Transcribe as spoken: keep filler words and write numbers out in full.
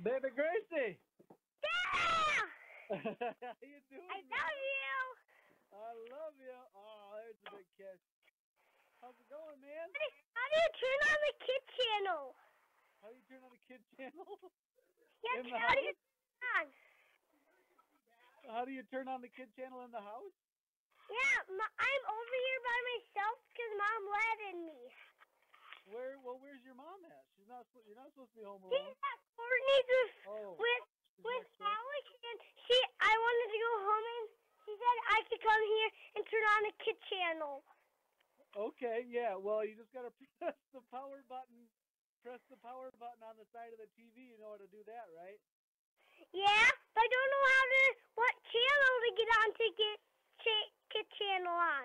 Baby Gracie! Yeah! How you doing? I man? love you! I love you! Oh, there's a big kiss. How's it going, man? How do you turn on the kid channel? How do you turn on the kid channel? Yeah, how house? do you turn on? How do you turn on the kid channel in the house? Yeah, my, I'm over here by myself because Mom let in me. Where? Well, where's your mom at? She's not. You're not supposed to be home alone. She's at Courtney's with oh, with, with Alex, and she. I wanted to go home, and she said I could come here and turn on the kid channel. Okay. Yeah. Well, you just gotta press the power button. Press the power button on the side of the T V. You know how to do that, right? Yeah, but I don't know how to what channel to get on to get ch kid channel on.